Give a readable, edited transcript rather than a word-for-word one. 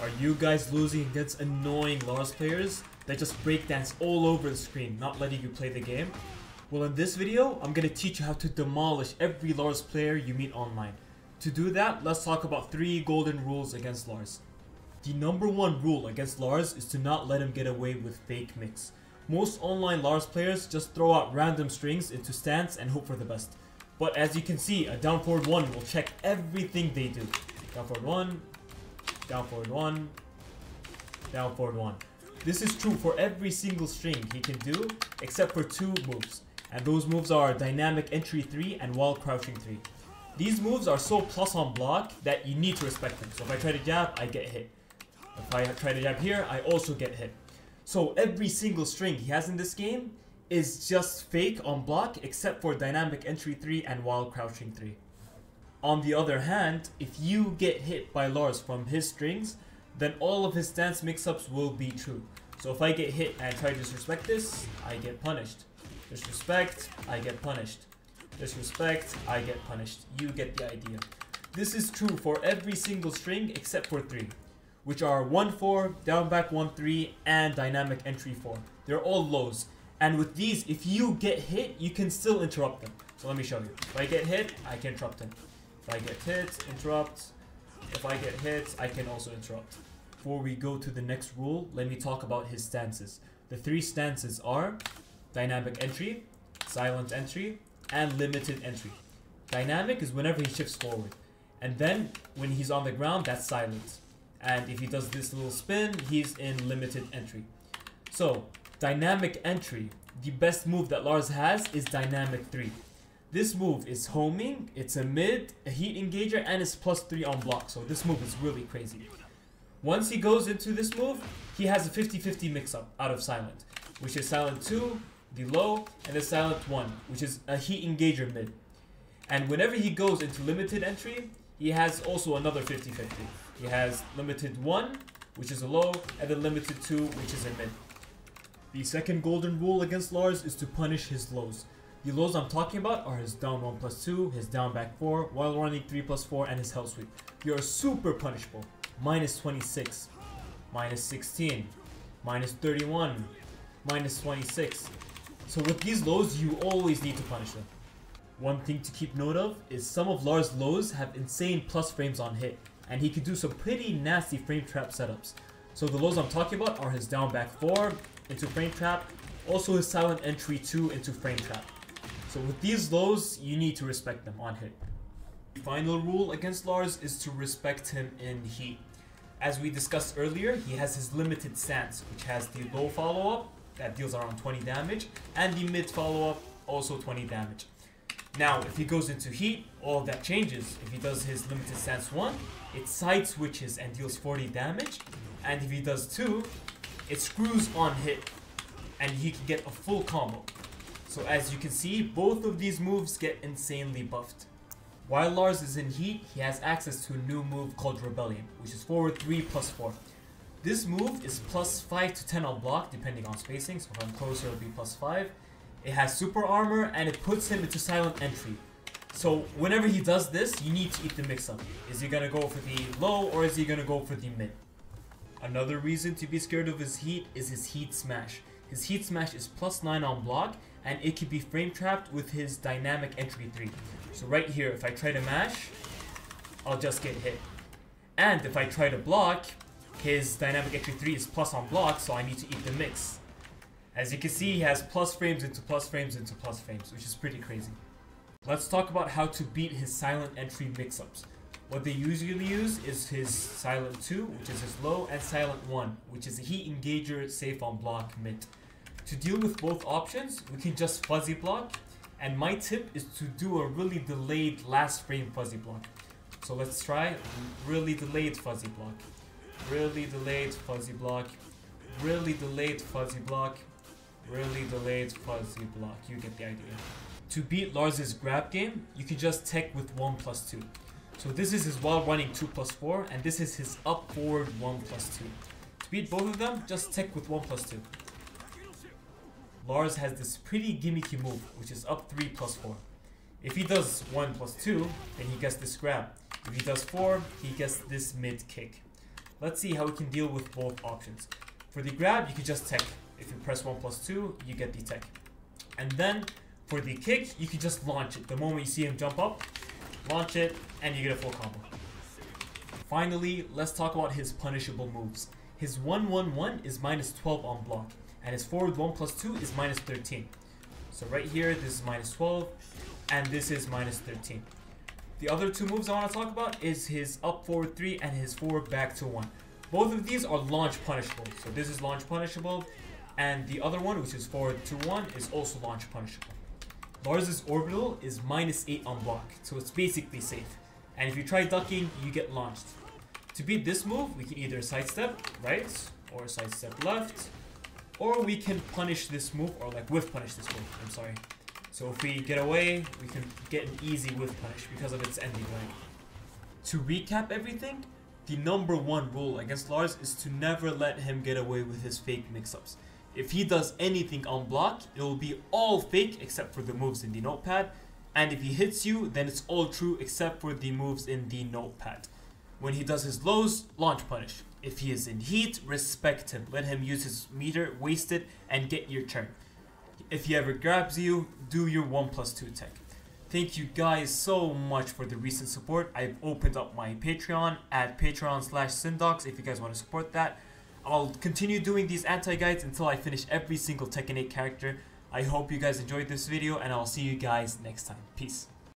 Are you guys losing against annoying Lars players that just breakdance all over the screen, not letting you play the game? Well, in this video, I'm gonna teach you how to demolish every Lars player you meet online. To do that, let's talk about 3 golden rules against Lars. The number 1 rule against Lars is to not let him get away with fake mix. Most online Lars players just throw out random strings into stance and hope for the best. But as you can see, a down forward 1 will check everything they do. Down forward 1, down forward 1, down forward 1. This is true for every single string he can do, except for 2 moves. And those moves are dynamic entry 3 and while crouching 3. These moves are so plus on block that you need to respect them. So if I try to jab, I get hit. If I try to jab here, I also get hit. So every single string he has in this game is just fake on block, except for dynamic entry 3 and while crouching 3. On the other hand, if you get hit by Lars from his strings, then all of his stance mix-ups will be true. So if I get hit and try to disrespect this, I get punished. Disrespect, I get punished. Disrespect, I get punished. You get the idea. This is true for every single string except for 3, which are 1-4, down back 1-3, and dynamic entry 4. They're all lows. And with these, if you get hit, you can still interrupt them. So let me show you. If I get hit, I can interrupt him. If I get hit, interrupt. If I get hit, I can also interrupt. Before we go to the next rule, let me talk about his stances. The 3 stances are dynamic entry, silent entry, and limited entry. Dynamic is whenever he shifts forward. And then when he's on the ground, that's silent. And if he does this little spin, he's in limited entry. So dynamic entry, the best move that Lars has is dynamic 3. This move is homing, it's a mid, a heat engager, and it's plus 3 on block. So this move is really crazy. Once he goes into this move, he has a 50-50 mix-up out of silent, which is silent 2, the low, and the silent 1, which is a heat engager mid. And whenever he goes into limited entry, he has also another 50-50. He has limited 1, which is a low, and then limited 2, which is a mid. The second golden rule against Lars is to punish his lows. The lows I'm talking about are his down 1 plus 2, his down back 4, while running 3 plus 4, and his hell sweep. They are super punishable. Minus 26, minus 16, minus 31, minus 26. So with these lows, you always need to punish them. One thing to keep note of is some of Lars' lows have insane plus frames on hit, and he can do some pretty nasty frame trap setups. So the lows I'm talking about are his down back 4 into frame trap, also his silent entry 2 into frame trap. So with these lows, you need to respect them on hit. The final rule against Lars is to respect him in heat. As we discussed earlier, he has his limited stance, which has the low follow-up that deals around 20 damage, and the mid follow-up also 20 damage. Now, if he goes into heat, all that changes. If he does his limited stance 1, it side switches and deals 40 damage, and if he does 2, it screws on hit, and he can get a full combo. So as you can see, both of these moves get insanely buffed. While Lars is in heat, he has access to a new move called Rebellion, which is forward 3 plus 4. This move is plus 5 to 10 on block, depending on spacing, so if I'm closer it'll be plus 5. It has super armor, and it puts him into silent entry. So whenever he does this, you need to eat the mix-up. Is he gonna go for the low, or is he gonna go for the mid? Another reason to be scared of his heat is his heat smash. His heat smash is plus 9 on block, and it can be frame trapped with his dynamic entry 3. So right here, if I try to mash, I'll just get hit. And if I try to block, his dynamic entry 3 is plus on block, so I need to eat the mix. As you can see, he has plus frames into plus frames into plus frames, which is pretty crazy. Let's talk about how to beat his silent entry mix-ups. What they usually use is his silent 2, which is his low, and silent 1, which is a heat engager safe on block mid. To deal with both options, we can just fuzzy block, and my tip is to do a really delayed last frame fuzzy block. So let's try really delayed fuzzy block, really delayed fuzzy block, really delayed fuzzy block, really delayed fuzzy block. You get the idea. To beat Lars' grab game, you can just tech with 1 plus 2. So this is his while running 2 plus 4, and this is his up forward 1 plus 2. To beat both of them, just tech with 1 plus 2. Lars has this pretty gimmicky move, which is up 3 plus 4. If he does 1 plus 2, then he gets this grab. If he does 4, he gets this mid kick. Let's see how we can deal with both options. For the grab, you can just tech. If you press 1+2, you get the tech. And then for the kick, you can just launch it. The moment you see him jump up, launch it, and you get a full combo. Finally, let's talk about his punishable moves. His 1-1-1 is -12 on block, and his forward 1+2 is -13. So right here, this is -12, and this is -13. The other two moves I want to talk about is his up forward 3 and his forward back to 1. Both of these are launch punishable. So this is launch punishable, and the other one, which is forward to 1, is also launch punishable. Lars's orbital is -8 on block, so it's basically safe. And if you try ducking, you get launched. To beat this move, we can either sidestep right or sidestep left, or we can punish this move, or like whiff punish this move, I'm sorry. So if we get away, we can get an easy whiff punish because of its ending line. To recap everything, the #1 rule against Lars is to never let him get away with his fake mix-ups. If he does anything on block, it will be all fake except for the moves in the notepad, and if he hits you, then it's all true except for the moves in the notepad. When he does his lows, launch punish. If he is in heat, respect him, let him use his meter, waste it, and get your turn. If he ever grabs you, do your 1+2 tech. Thank you guys so much for the recent support. I've opened up my Patreon at patreon.com/Syndox if you guys want to support that. I'll continue doing these anti-guides until I finish every single Tekken 8 character. I hope you guys enjoyed this video, and I'll see you guys next time. Peace.